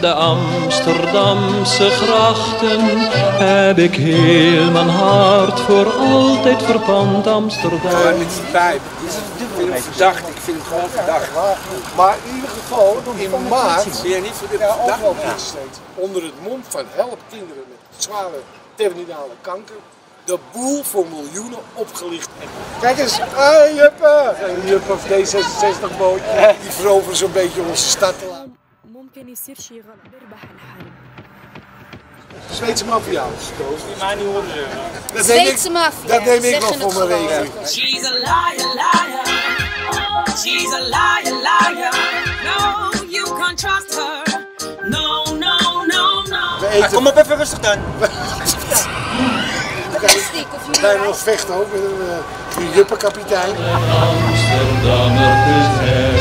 de Amsterdamse grachten heb ik heel mijn hart voor altijd verpand. Amsterdam. Met die pijp. Ik vind het verdacht, ik vind het gewoon verdacht. Maar in ieder geval, in maart, ben je niet voor dit verdacht onder het mond van help kinderen met zware terminale kanker, de boel voor miljoenen opgelicht. Kijk eens, Juppe! Juppe of D66 boot, die veroveren zo'n beetje onze stad. Zweedse maffia. Zweedse maffia. Dat neem ik wel voor mijn rekening. She's a liar, liar. She's a liar, liar. No, you can't trust her. No, no, no, no. Kom op even rustig dan. We zijn nog vechten ook met een Juppe kapitein. Amsterdammer is